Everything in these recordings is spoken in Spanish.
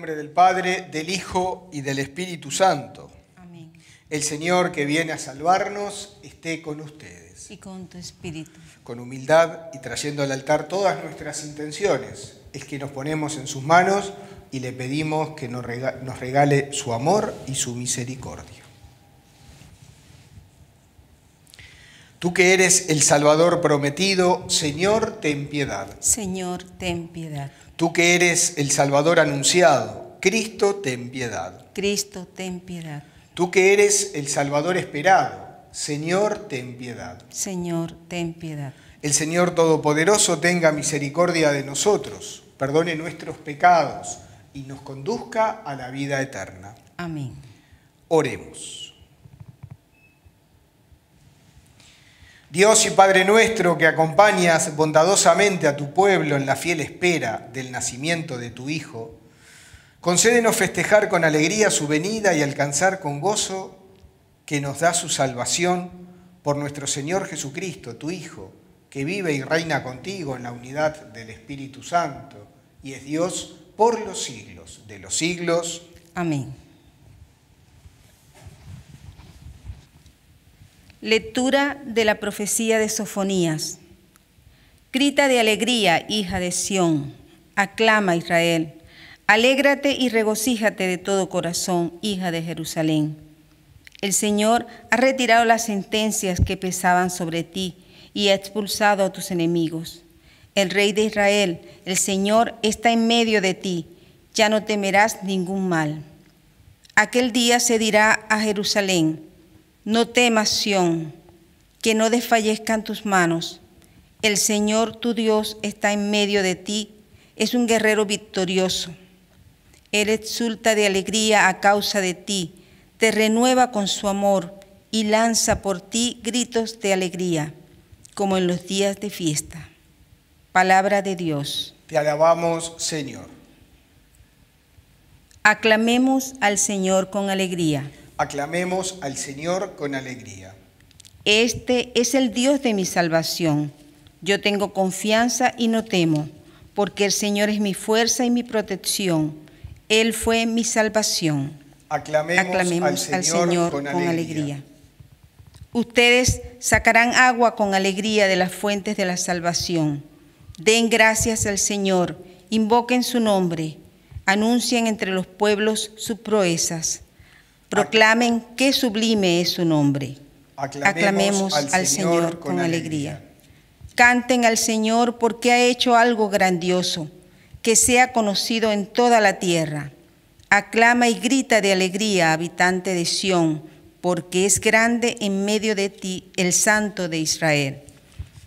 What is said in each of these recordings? Del Padre, del Hijo y del Espíritu Santo. Amén. El Señor que viene a salvarnos esté con ustedes. Y con tu espíritu. Con humildad y trayendo al altar todas nuestras intenciones, es que nos ponemos en sus manos y le pedimos que nos regale su amor y su misericordia. Tú que eres el Salvador prometido, Señor, ten piedad. Señor, ten piedad. Tú que eres el Salvador anunciado, Cristo, ten piedad. Cristo, ten piedad. Tú que eres el Salvador esperado, Señor, ten piedad. Señor, ten piedad. El Señor Todopoderoso tenga misericordia de nosotros, perdone nuestros pecados y nos conduzca a la vida eterna. Amén. Oremos. Dios y Padre nuestro, que acompañas bondadosamente a tu pueblo en la fiel espera del nacimiento de tu Hijo, concédenos festejar con alegría su venida y alcanzar con gozo que nos da su salvación por nuestro Señor Jesucristo, tu Hijo, que vive y reina contigo en la unidad del Espíritu Santo y es Dios por los siglos de los siglos. Amén. Lectura de la profecía de Sofanías. Grita de alegría, hija de Sión, aclama Israel, alégrate y regocíjate de todo corazón, hija de Jerusalén. El Señor ha retirado las sentencias que pesaban sobre ti y ha expulsado a tus enemigos. El Rey de Israel, el Señor, está en medio de ti, ya no temerás ningún mal. Aquel día se dirá a Jerusalén: no temas, Sión, que no desfallezcan tus manos. El Señor, tu Dios, está en medio de ti, es un guerrero victorioso. Él exulta de alegría a causa de ti, te renueva con su amor y lanza por ti gritos de alegría, como en los días de fiesta. Palabra de Dios. Te alabamos, Señor. Aclamemos al Señor con alegría. Aclamemos al Señor con alegría. Este es el Dios de mi salvación. Yo tengo confianza y no temo, porque el Señor es mi fuerza y mi protección. Él fue mi salvación. Aclamemos al Señor con alegría. Ustedes sacarán agua con alegría de las fuentes de la salvación. Den gracias al Señor, invoquen su nombre, anuncien entre los pueblos sus proezas. Proclamen qué sublime es su nombre. Aclamemos al Señor con alegría. Canten al Señor porque ha hecho algo grandioso, que sea conocido en toda la tierra. Aclama y grita de alegría, habitante de Sión, porque es grande en medio de ti el Santo de Israel.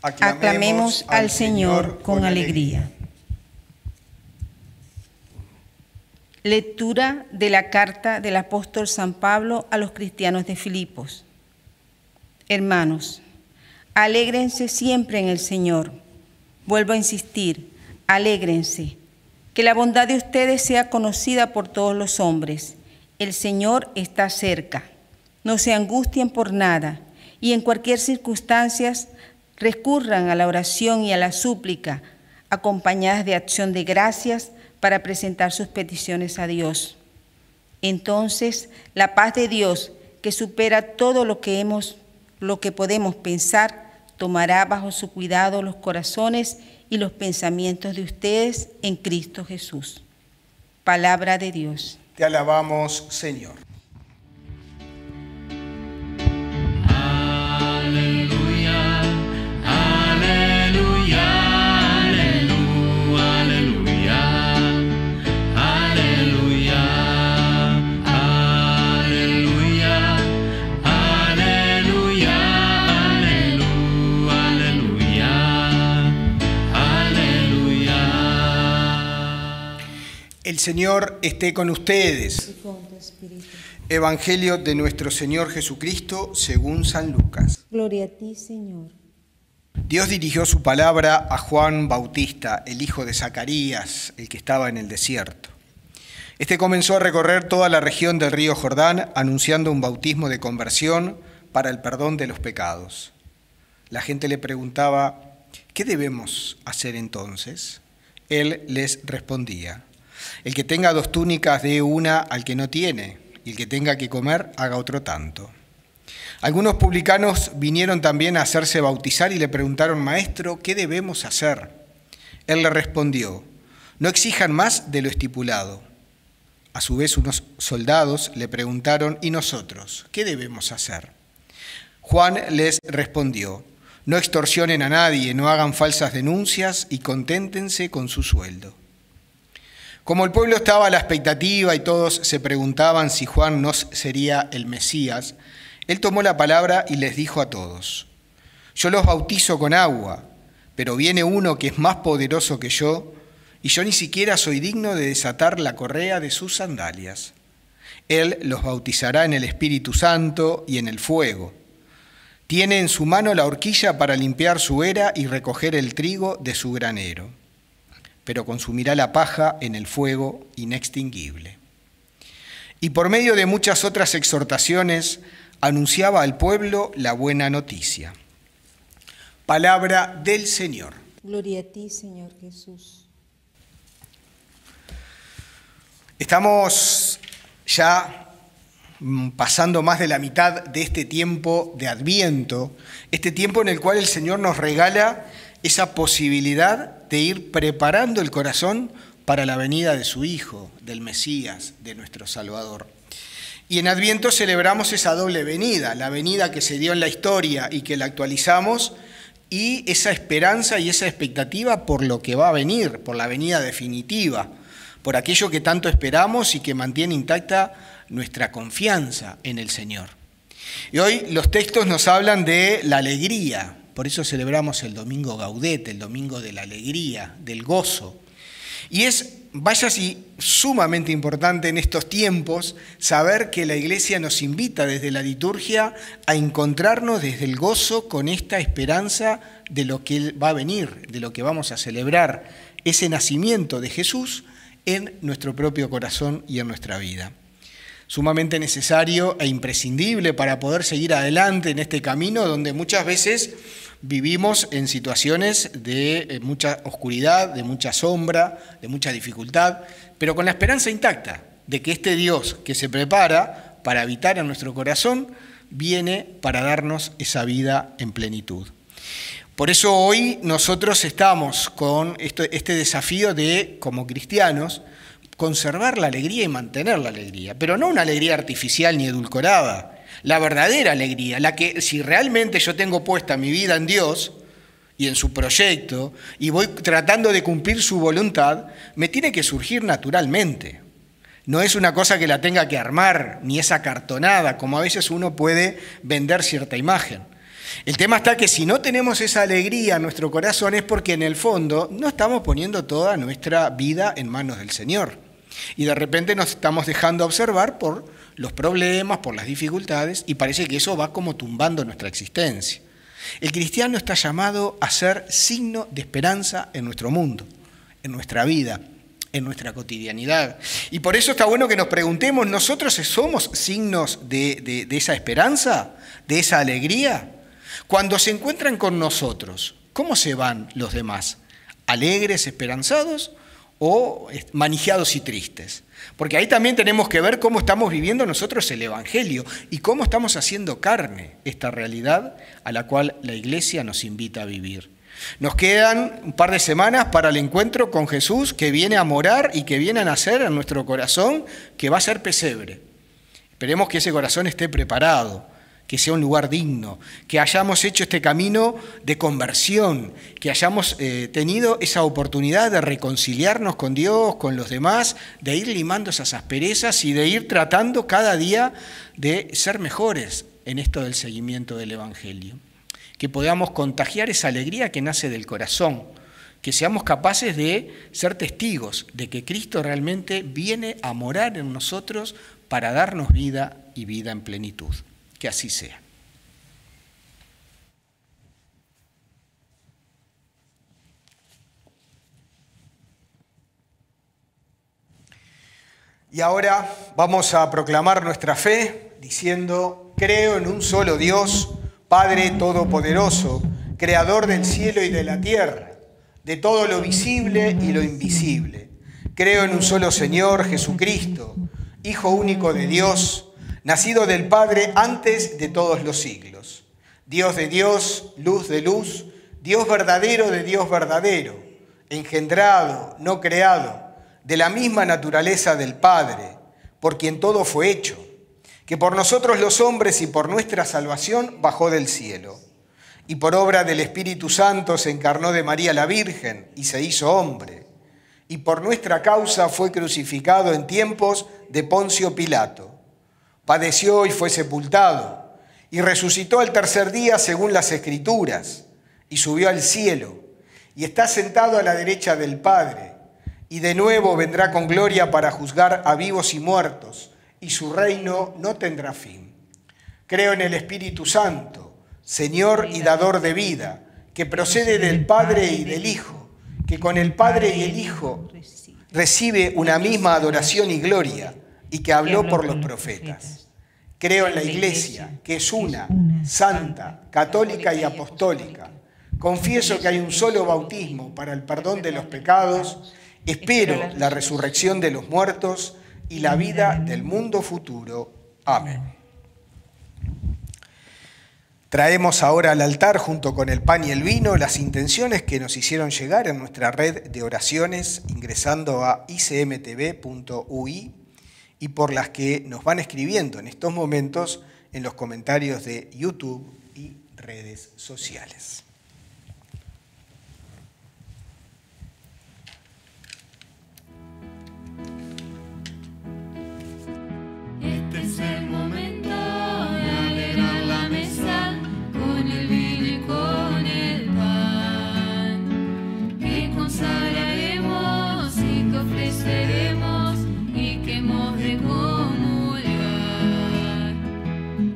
Aclamemos al Señor con alegría. Lectura de la carta del apóstol San Pablo a los cristianos de Filipos. Hermanos, alégrense siempre en el Señor. Vuelvo a insistir, alégrense. Que la bondad de ustedes sea conocida por todos los hombres. El Señor está cerca. No se angustien por nada y en cualquier circunstancia recurran a la oración y a la súplica, acompañadas de acción de gracias, para presentar sus peticiones a Dios. Entonces, la paz de Dios, que supera todo lo que podemos pensar, tomará bajo su cuidado los corazones y los pensamientos de ustedes en Cristo Jesús. Palabra de Dios. Te alabamos, Señor. El Señor esté con ustedes. Y con tu espíritu. Evangelio de nuestro Señor Jesucristo según San Lucas. Gloria a ti, Señor. Dios dirigió su palabra a Juan Bautista, el hijo de Zacarías, el que estaba en el desierto. Este comenzó a recorrer toda la región del río Jordán, anunciando un bautismo de conversión para el perdón de los pecados. La gente le preguntaba, ¿qué debemos hacer entonces? Él les respondía, el que tenga dos túnicas dé una al que no tiene, y el que tenga que comer haga otro tanto. Algunos publicanos vinieron también a hacerse bautizar y le preguntaron, Maestro, ¿qué debemos hacer? Él le respondió, no exijan más de lo estipulado. A su vez unos soldados le preguntaron, ¿y nosotros? ¿Qué debemos hacer? Juan les respondió, no extorsionen a nadie, no hagan falsas denuncias y conténtense con su sueldo. Como el pueblo estaba a la expectativa y todos se preguntaban si Juan no sería el Mesías, él tomó la palabra y les dijo a todos, yo los bautizo con agua, pero viene uno que es más poderoso que yo, y yo ni siquiera soy digno de desatar la correa de sus sandalias. Él los bautizará en el Espíritu Santo y en el fuego. Tiene en su mano la horquilla para limpiar su era y recoger el trigo de su granero, pero consumirá la paja en el fuego inextinguible. Y por medio de muchas otras exhortaciones, anunciaba al pueblo la buena noticia. Palabra del Señor. Gloria a ti, Señor Jesús. Estamos ya pasando más de la mitad de este tiempo de Adviento, este tiempo en el cual el Señor nos regala esa posibilidad de ir preparando el corazón para la venida de su Hijo, del Mesías, de nuestro Salvador. Y en Adviento celebramos esa doble venida, la venida que se dio en la historia y que la actualizamos, y esa esperanza y esa expectativa por lo que va a venir, por la venida definitiva, por aquello que tanto esperamos y que mantiene intacta nuestra confianza en el Señor. Y hoy los textos nos hablan de la alegría, por eso celebramos el Domingo Gaudete, el Domingo de la Alegría, del gozo. Y es, vaya si, sumamente importante en estos tiempos saber que la Iglesia nos invita desde la liturgia a encontrarnos desde el gozo con esta esperanza de lo que va a venir, de lo que vamos a celebrar, ese nacimiento de Jesús en nuestro propio corazón y en nuestra vida. Sumamente necesario e imprescindible para poder seguir adelante en este camino donde muchas veces vivimos en situaciones de mucha oscuridad, de mucha sombra, de mucha dificultad, pero con la esperanza intacta de que este Dios que se prepara para habitar en nuestro corazón viene para darnos esa vida en plenitud. Por eso hoy nosotros estamos con este desafío de, como cristianos, conservar la alegría y mantener la alegría, pero no una alegría artificial ni edulcorada, la verdadera alegría, la que si realmente yo tengo puesta mi vida en Dios y en su proyecto y voy tratando de cumplir su voluntad, me tiene que surgir naturalmente. No es una cosa que la tenga que armar, ni es acartonada, como a veces uno puede vender cierta imagen. El tema está que si no tenemos esa alegría en nuestro corazón es porque en el fondo no estamos poniendo toda nuestra vida en manos del Señor. Y de repente nos estamos dejando observar por los problemas, por las dificultades, y parece que eso va como tumbando nuestra existencia. El cristiano está llamado a ser signo de esperanza en nuestro mundo, en nuestra vida, en nuestra cotidianidad. Y por eso está bueno que nos preguntemos, ¿nosotros somos signos de esa esperanza, de esa alegría? Cuando se encuentran con nosotros, ¿cómo se van los demás? ¿Alegres, esperanzados o manijeados y tristes? Porque ahí también tenemos que ver cómo estamos viviendo nosotros el Evangelio y cómo estamos haciendo carne esta realidad a la cual la Iglesia nos invita a vivir. Nos quedan un par de semanas para el encuentro con Jesús que viene a morar y que viene a nacer en nuestro corazón, que va a ser pesebre. Esperemos que ese corazón esté preparado, que sea un lugar digno, que hayamos hecho este camino de conversión, que hayamos tenido esa oportunidad de reconciliarnos con Dios, con los demás, de ir limando esas asperezas y de ir tratando cada día de ser mejores en esto del seguimiento del Evangelio. Que podamos contagiar esa alegría que nace del corazón, que seamos capaces de ser testigos de que Cristo realmente viene a morar en nosotros para darnos vida y vida en plenitud. Que así sea. Y ahora vamos a proclamar nuestra fe diciendo: creo en un solo Dios, Padre Todopoderoso, Creador del cielo y de la tierra, de todo lo visible y lo invisible. Creo en un solo Señor, Jesucristo, Hijo único de Dios, nacido del Padre antes de todos los siglos. Dios de Dios, luz de luz, Dios verdadero de Dios verdadero, engendrado, no creado, de la misma naturaleza del Padre, por quien todo fue hecho, que por nosotros los hombres y por nuestra salvación bajó del cielo, y por obra del Espíritu Santo se encarnó de María la Virgen y se hizo hombre, y por nuestra causa fue crucificado en tiempos de Poncio Pilato, padeció y fue sepultado, y resucitó al tercer día según las Escrituras, y subió al cielo, y está sentado a la derecha del Padre, y de nuevo vendrá con gloria para juzgar a vivos y muertos, y su reino no tendrá fin. Creo en el Espíritu Santo, Señor y dador de vida, que procede del Padre y del Hijo, que con el Padre y el Hijo recibe una misma adoración y gloria, y que habló por los profetas. Creo en la Iglesia, que es una, santa, católica y apostólica. Confieso que hay un solo bautismo para el perdón de los pecados. Espero la resurrección de los muertos y la vida del mundo futuro. Amén. Traemos ahora al altar, junto con el pan y el vino, las intenciones que nos hicieron llegar en nuestra red de oraciones, ingresando a icmtv.ui, y por las que nos van escribiendo en estos momentos en los comentarios de YouTube y redes sociales. Es el momento de alegrar la mesa con el vino y con el pan, que consagraremos y que ofreceremos y que hemos de comulgar.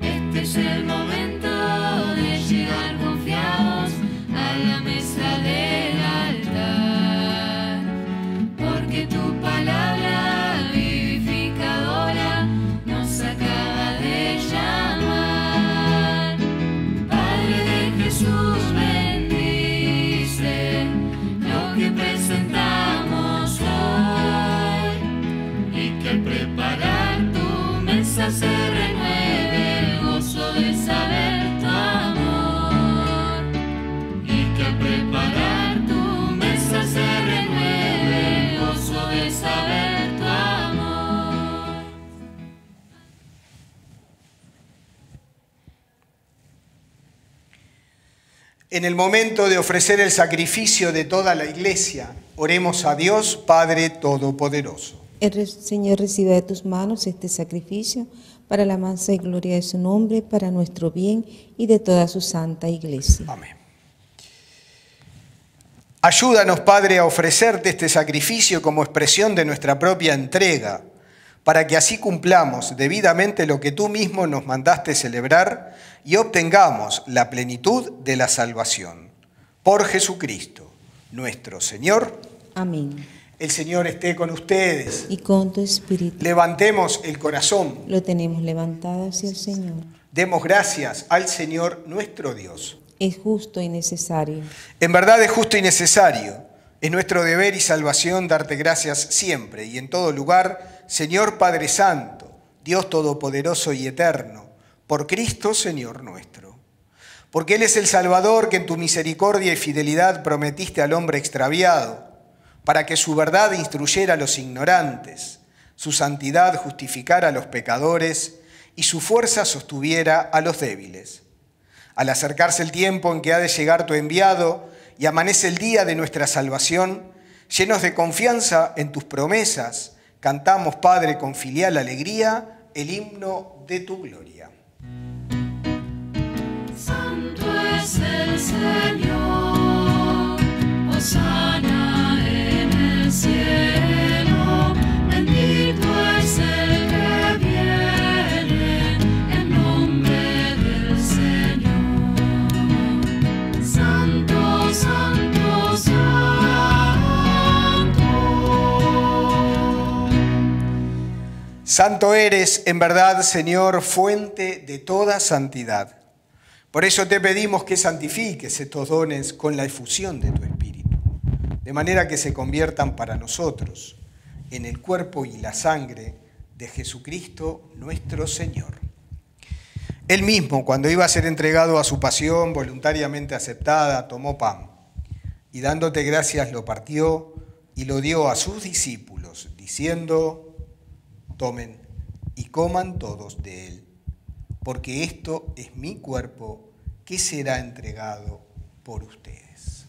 Este es el momento de llegar confiados a la mesa del altar, porque tu palabra se renueve el gozo de saber tu amor, y que al preparar tu mesa se renueve el gozo de saber tu amor. En el momento de ofrecer el sacrificio de toda la Iglesia, oremos a Dios Padre Todopoderoso. El Señor reciba de tus manos este sacrificio para la alabanza y gloria de su nombre, para nuestro bien y de toda su santa Iglesia. Amén. Ayúdanos, Padre, a ofrecerte este sacrificio como expresión de nuestra propia entrega, para que así cumplamos debidamente lo que tú mismo nos mandaste celebrar y obtengamos la plenitud de la salvación. Por Jesucristo, nuestro Señor. Amén. El Señor esté con ustedes. Y con tu espíritu. Levantemos el corazón. Lo tenemos levantado hacia el Señor. Demos gracias al Señor nuestro Dios. Es justo y necesario. En verdad es justo y necesario. Es nuestro deber y salvación darte gracias siempre y en todo lugar, Señor Padre Santo, Dios Todopoderoso y Eterno, por Cristo Señor nuestro. Porque Él es el Salvador que en tu misericordia y fidelidad prometiste al hombre extraviado, para que su verdad instruyera a los ignorantes, su santidad justificara a los pecadores y su fuerza sostuviera a los débiles. Al acercarse el tiempo en que ha de llegar tu enviado y amanece el día de nuestra salvación, llenos de confianza en tus promesas, cantamos, Padre, con filial alegría, el himno de tu gloria. Santo es el Señor, Hosana. Santo eres, en verdad, Señor, fuente de toda santidad. Por eso te pedimos que santifiques estos dones con la efusión de tu Espíritu, de manera que se conviertan para nosotros en el cuerpo y la sangre de Jesucristo nuestro Señor. Él mismo, cuando iba a ser entregado a su pasión voluntariamente aceptada, tomó pan y dándote gracias lo partió y lo dio a sus discípulos, diciendo: tomen y coman todos de él, porque esto es mi cuerpo que será entregado por ustedes.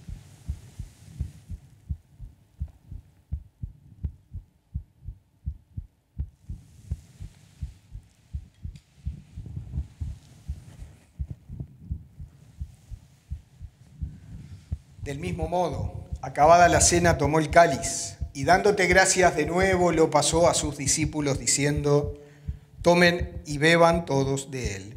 Del mismo modo, acabada la cena, tomó el cáliz, y dándote gracias de nuevo, lo pasó a sus discípulos diciendo: tomen y beban todos de él,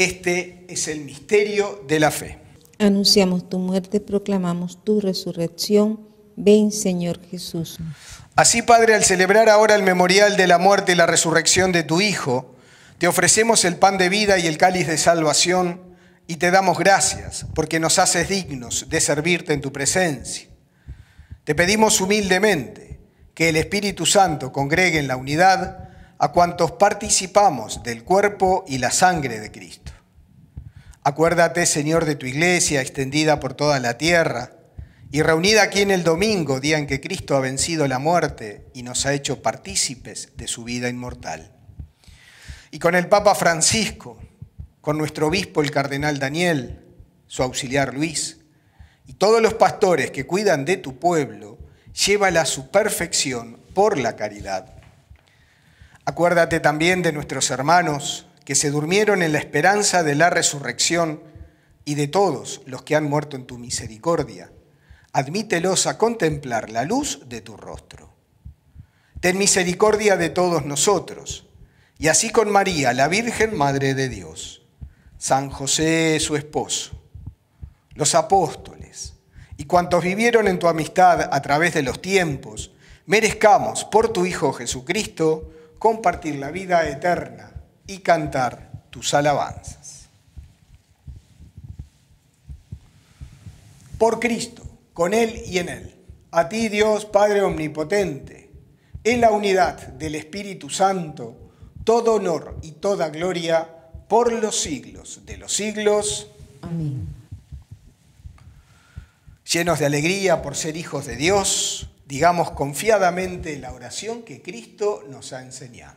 Este es el misterio de la fe. Anunciamos tu muerte, proclamamos tu resurrección. Ven, Señor Jesús. Así, Padre, al celebrar ahora el memorial de la muerte y la resurrección de tu Hijo, te ofrecemos el pan de vida y el cáliz de salvación y te damos gracias porque nos haces dignos de servirte en tu presencia. Te pedimos humildemente que el Espíritu Santo congregue en la unidad a cuantos participamos del cuerpo y la sangre de Cristo. Acuérdate, Señor, de tu iglesia extendida por toda la tierra y reunida aquí en el domingo, día en que Cristo ha vencido la muerte y nos ha hecho partícipes de su vida inmortal. Y con el Papa Francisco, con nuestro obispo el Cardenal Daniel, su auxiliar Luis, y todos los pastores que cuidan de tu pueblo, llévala a su perfección por la caridad. Acuérdate también de nuestros hermanos que se durmieron en la esperanza de la resurrección y de todos los que han muerto en tu misericordia. Admítelos a contemplar la luz de tu rostro. Ten misericordia de todos nosotros, y así con María, la Virgen Madre de Dios, San José su esposo, los apóstoles y cuantos vivieron en tu amistad a través de los tiempos, merezcamos por tu Hijo Jesucristo compartir la vida eterna y cantar tus alabanzas. Por Cristo, con Él y en Él, a ti Dios Padre Omnipotente, en la unidad del Espíritu Santo, todo honor y toda gloria por los siglos de los siglos. Amén. Llenos de alegría por ser hijos de Dios, digamos confiadamente la oración que Cristo nos ha enseñado.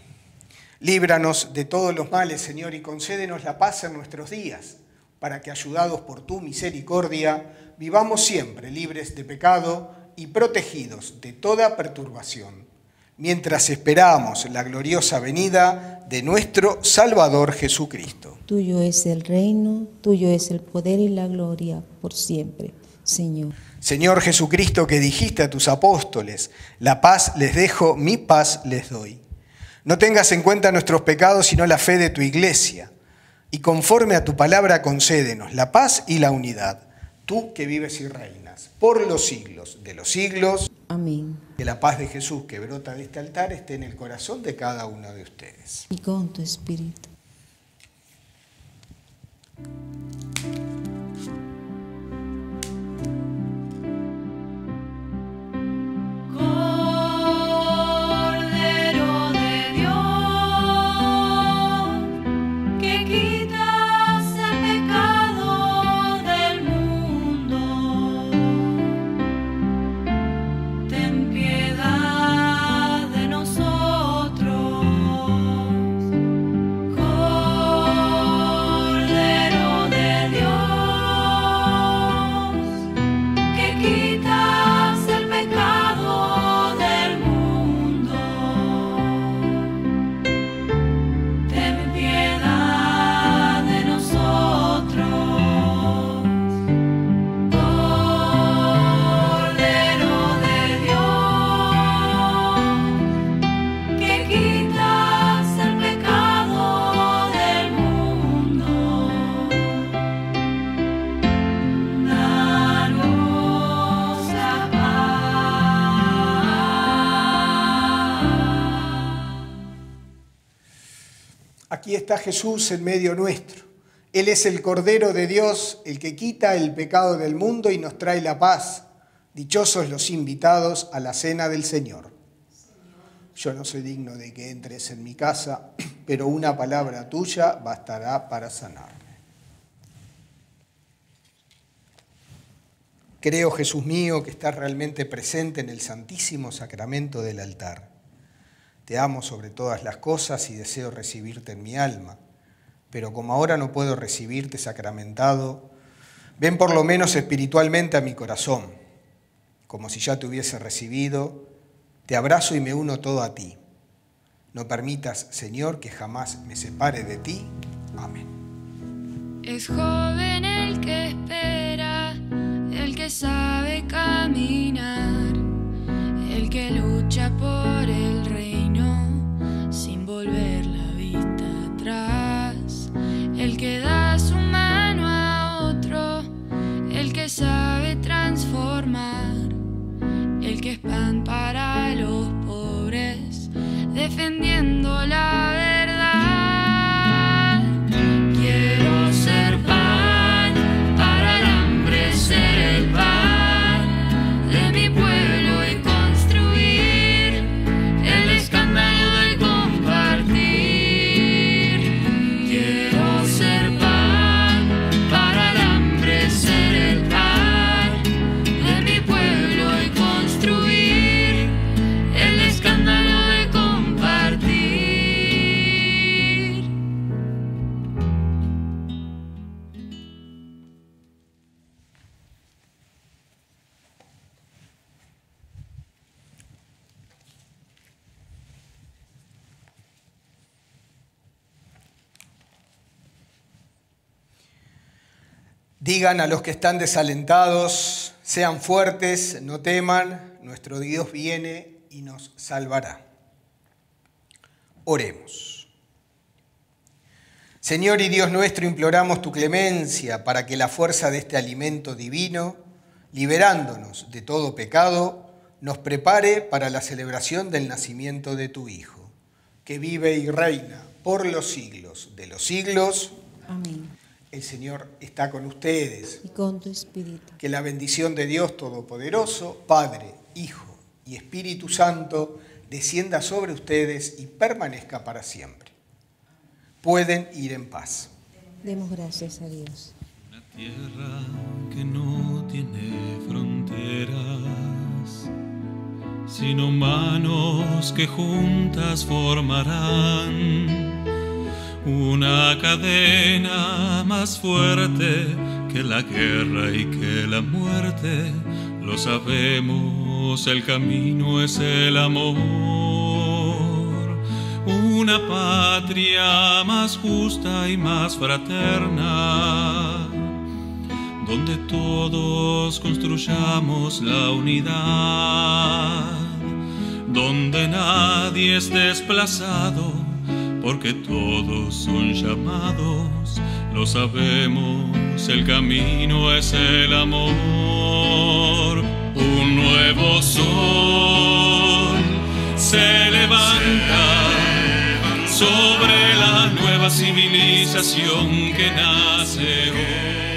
Líbranos de todos los males, Señor, y concédenos la paz en nuestros días, para que, ayudados por tu misericordia, vivamos siempre libres de pecado y protegidos de toda perturbación, mientras esperamos la gloriosa venida de nuestro Salvador Jesucristo. Tuyo es el reino, tuyo es el poder y la gloria por siempre, Señor. Señor Jesucristo, que dijiste a tus apóstoles: la paz les dejo, mi paz les doy. No tengas en cuenta nuestros pecados, sino la fe de tu iglesia. Y conforme a tu palabra concédenos la paz y la unidad, tú que vives y reinas por los siglos de los siglos. Amén. Que la paz de Jesús que brota de este altar esté en el corazón de cada uno de ustedes. Y con tu espíritu. Quita el pecado. Aquí está Jesús en medio nuestro. Él es el Cordero de Dios, el que quita el pecado del mundo y nos trae la paz. Dichosos los invitados a la cena del Señor. Yo no soy digno de que entres en mi casa, pero una palabra tuya bastará para sanarme. Creo, Jesús mío, que estás realmente presente en el Santísimo Sacramento del altar. Te amo sobre todas las cosas y deseo recibirte en mi alma, pero como ahora no puedo recibirte sacramentado, ven por lo menos espiritualmente a mi corazón. Como si ya te hubiese recibido, te abrazo y me uno todo a ti. No permitas, Señor, que jamás me separe de ti. Amén. Es joven el que espera, el que sabe caminar, el que lucha por el reino sin volver la vista atrás, el que da su mano a otro, el que sabe transformar, el que es pan para los pobres, defendiendo la verdad. Digan a los que están desalentados, sean fuertes, no teman, nuestro Dios viene y nos salvará. Oremos. Señor y Dios nuestro, imploramos tu clemencia para que la fuerza de este alimento divino, liberándonos de todo pecado, nos prepare para la celebración del nacimiento de tu Hijo, que vive y reina por los siglos de los siglos. Amén. El Señor está con ustedes. Y con tu espíritu. Que la bendición de Dios Todopoderoso, Padre, Hijo y Espíritu Santo, descienda sobre ustedes y permanezca para siempre. Pueden ir en paz. Demos gracias a Dios. Una tierra que no tiene fronteras, sino manos que juntas formarán una cadena más fuerte que la guerra y que la muerte. Lo sabemos, el camino es el amor. Una patria más justa y más fraterna, donde todos construyamos la unidad, donde nadie es desplazado, porque todos son llamados. Lo sabemos, el camino es el amor. Un nuevo sol se levanta sobre la nueva civilización que nace hoy.